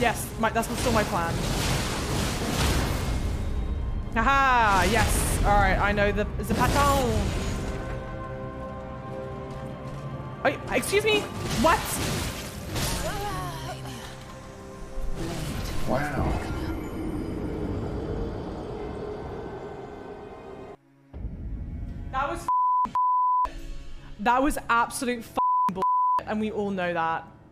Yes, that's still my plan. Haha, yes. All right, I know the pattern. Oh, excuse me. What? Wow. That was absolute bullshit, and we all know that.